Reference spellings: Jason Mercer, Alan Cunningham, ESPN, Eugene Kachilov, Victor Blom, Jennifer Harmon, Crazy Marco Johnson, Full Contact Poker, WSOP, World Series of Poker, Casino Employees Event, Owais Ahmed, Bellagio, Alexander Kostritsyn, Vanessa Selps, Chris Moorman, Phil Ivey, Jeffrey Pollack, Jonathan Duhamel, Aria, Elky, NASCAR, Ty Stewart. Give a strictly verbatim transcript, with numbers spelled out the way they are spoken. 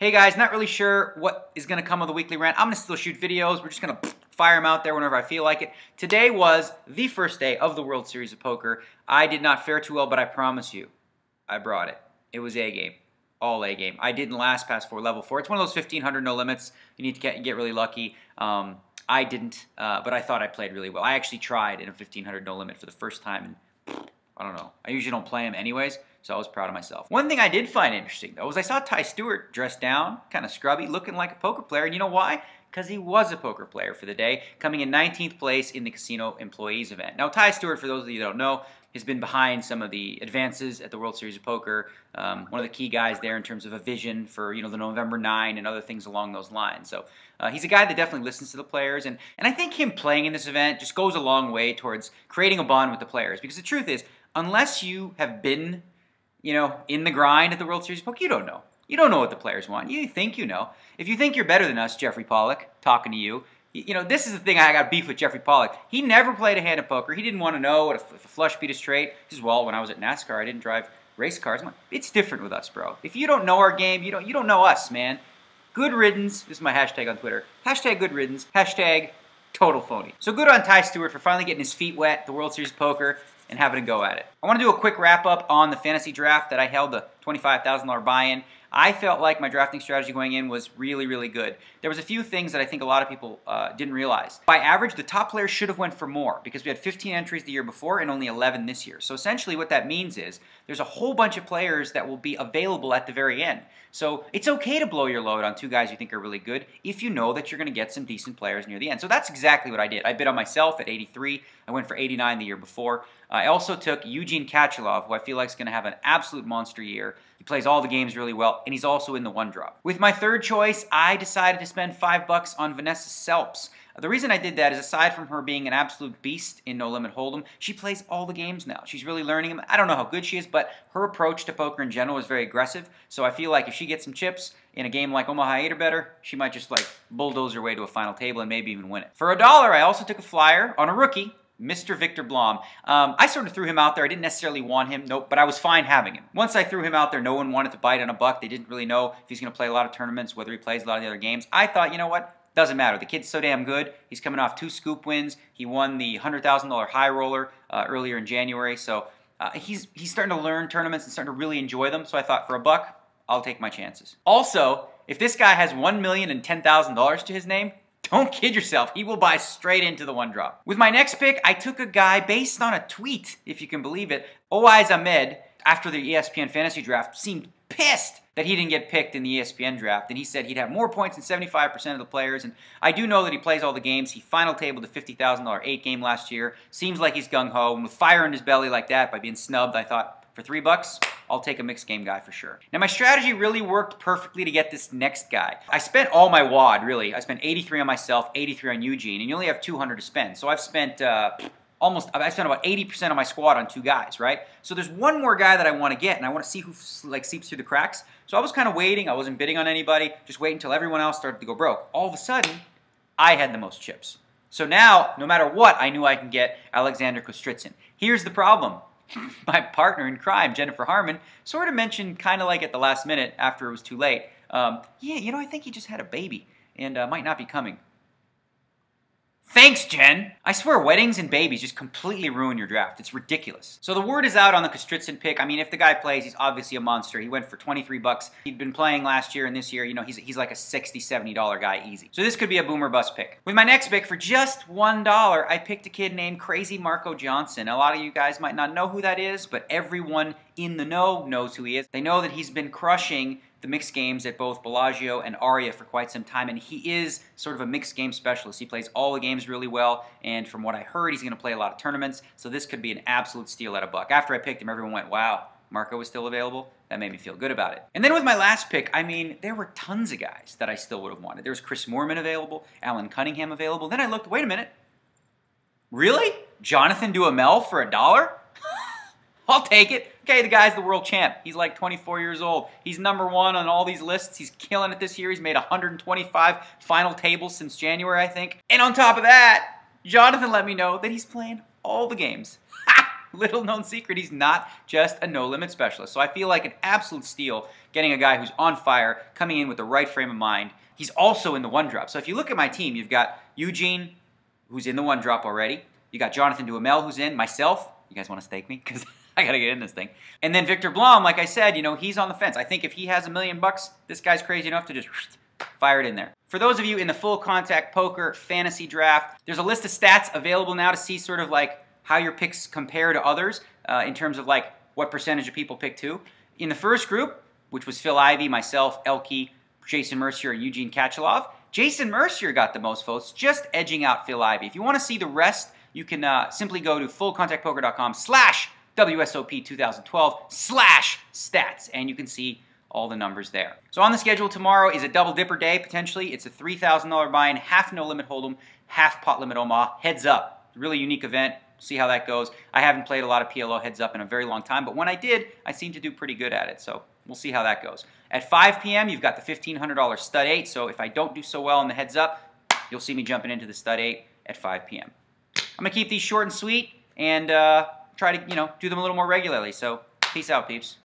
Hey guys, not really sure what is going to come of the weekly rant. I'm going to still shoot videos. We're just going to fire them out there whenever I feel like it. Today was the first day of the World Series of Poker. I did not fare too well, but I promise you, I brought it. It was A game. All A game. I didn't last past four level four. It's one of those fifteen hundred no limits. You need to get, get really lucky. Um, I didn't, uh, but I thought I played really well. I actually tried in a fifteen hundred no limit for the first time. And I don't know. I usually don't play them anyways. So I was proud of myself. One thing I did find interesting, though, was I saw Ty Stewart dressed down, kind of scrubby, looking like a poker player. And you know why? Because he was a poker player for the day, coming in nineteenth place in the Casino Employees Event. Now, Ty Stewart, for those of you that don't know, has been behind some of the advances at the World Series of Poker. Um, one of the key guys there in terms of a vision for, you know, the November nine and other things along those lines. So uh, he's a guy that definitely listens to the players. And, and I think him playing in this event just goes a long way towards creating a bond with the players. Because the truth is, unless you have been, you know, in the grind at the World Series of Poker, you don't know. You don't know what the players want. You think you know. If you think you're better than us, Jeffrey Pollack, talking to you, you know, this is the thing I got beef with Jeffrey Pollack. He never played a hand of poker. He didn't want to know what a, if a flush beat a straight. He says, well, when I was at NASCAR, I didn't drive race cars. I'm like, it's different with us, bro. If you don't know our game, you don't, you don't know us, man. Good riddance. This is my hashtag on Twitter. Hashtag good riddance. Hashtag total phony. So good on Ty Stewart for finally getting his feet wet, the World Series of Poker, and having a go at it. I want to do a quick wrap up on the fantasy draft that I held, the twenty-five thousand dollar buy-in. I felt like my drafting strategy going in was really, really good. There was a few things that I think a lot of people uh, didn't realize. By average, the top players should have went for more because we had fifteen entries the year before and only eleven this year. So essentially what that means is there's a whole bunch of players that will be available at the very end. So it's okay to blow your load on two guys you think are really good if you know that you're going to get some decent players near the end. So that's exactly what I did. I bid on myself at eighty-three. I went for eighty-nine the year before. I also took Eugene Kachilov, who I feel like is going to have an absolute monster year. He plays all the games really well, and he's also in the one drop. With my third choice, I decided to spend five bucks on Vanessa Selps. The reason I did that is, aside from her being an absolute beast in No Limit Hold'em, she plays all the games now. She's really learning them. I don't know how good she is, but her approach to poker in general is very aggressive. So I feel like if she gets some chips in a game like Omaha eight or better, she might just like bulldoze her way to a final table and maybe even win it. For a dollar, I also took a flyer on a rookie, Mister Victor Blom. Um, I sort of threw him out there. I didn't necessarily want him, nope, but I was fine having him. Once I threw him out there, no one wanted to bite on a buck. They didn't really know if he's going to play a lot of tournaments, whether he plays a lot of the other games. I thought, you know what? Doesn't matter. The kid's so damn good. He's coming off two scoop wins. He won the one hundred thousand dollar high roller uh, earlier in January. So uh, he's, he's starting to learn tournaments and starting to really enjoy them. So I thought for a buck, I'll take my chances. Also, if this guy has one million dollars and ten thousand dollars to his name, don't kid yourself. He will buy straight into the one drop. With my next pick, I took a guy based on a tweet, if you can believe it. Owais Ahmed, after the E S P N fantasy draft, seemed pissed that he didn't get picked in the E S P N draft. And he said he'd have more points than seventy-five percent of the players. And I do know that he plays all the games. He final tabled the fifty thousand dollar eight game last year. Seems like he's gung-ho. And with fire in his belly like that, by being snubbed, I thought, for three bucks, I'll take a mixed game guy for sure. Now my strategy really worked perfectly to get this next guy. I spent all my wad, really. I spent eighty-three on myself, eighty-three on Eugene, and you only have two hundred to spend. So I've spent uh, almost, I spent about eighty percent of my squad on two guys, right? So there's one more guy that I want to get, and I want to see who like seeps through the cracks. So I was kind of waiting. I wasn't bidding on anybody. Just waiting until everyone else started to go broke. All of a sudden, I had the most chips. So now, no matter what, I knew I can get Alexander Kostritsyn. Here's the problem. My partner in crime, Jennifer Harmon, sort of mentioned kind of like at the last minute after it was too late, um, yeah, you know, I think he just had a baby and uh, might not be coming. Thanks, Jen. I swear weddings and babies just completely ruin your draft. It's ridiculous. So the word is out on the Kostritsyn pick. I mean, if the guy plays, he's obviously a monster. He went for twenty-three bucks. He'd been playing last year and this year, you know, he's, he's like a sixty, seventy dollar guy easy. So this could be a boomer bust pick. With my next pick, for just one dollar, I picked a kid named Crazy Marco Johnson. A lot of you guys might not know who that is, but everyone in the know knows who he is. They know that he's been crushing the mixed games at both Bellagio and Aria for quite some time, and he is sort of a mixed game specialist. He plays all the games really well, and from what I heard, he's going to play a lot of tournaments, so this could be an absolute steal at a buck. After I picked him, everyone went, wow, Marco was still available? That made me feel good about it. And then with my last pick, I mean, there were tons of guys that I still would have wanted. There was Chris Moorman available, Alan Cunningham available. Then I looked, wait a minute, really? Jonathan Duhamel for a dollar? I'll take it. Okay, the guy's the world champ. He's like twenty-four years old. He's number one on all these lists. He's killing it this year. He's made one hundred twenty-five final tables since January, I think. And on top of that, Jonathan let me know that he's playing all the games. Ha! little known secret, he's not just a no limit specialist. So I feel like an absolute steal getting a guy who's on fire, coming in with the right frame of mind. He's also in the one drop. So if you look at my team, you've got Eugene, who's in the one drop already. You got Jonathan Duhamel, who's in, myself. You guys want to stake me? Because I got to get in this thing. And then Victor Blom, like I said, you know, he's on the fence. I think if he has a million bucks, this guy's crazy enough to just fire it in there. For those of you in the Full Contact Poker Fantasy Draft, there's a list of stats available now to see sort of like how your picks compare to others uh, in terms of like what percentage of people pick two. In the first group, which was Phil Ivey, myself, Elky, Jason Mercer, and Eugene Kachilov, Jason Mercer got the most votes, just edging out Phil Ivey. If you want to see the rest, you can uh, simply go to full contact poker dot com slash W S O P twenty twelve slash stats, and you can see all the numbers there. So on the schedule tomorrow is a double dipper day, potentially. It's a three thousand dollar buy-in, half no limit hold'em, half pot limit Omaha, heads up. Really unique event, see how that goes. I haven't played a lot of P L O heads up in a very long time, but when I did, I seemed to do pretty good at it, so we'll see how that goes. At five P M, you've got the fifteen hundred dollar stud eight, so if I don't do so well in the heads up, you'll see me jumping into the stud eight at five P M I'm gonna keep these short and sweet and uh, try to, you know, do them a little more regularly, so peace out, peeps.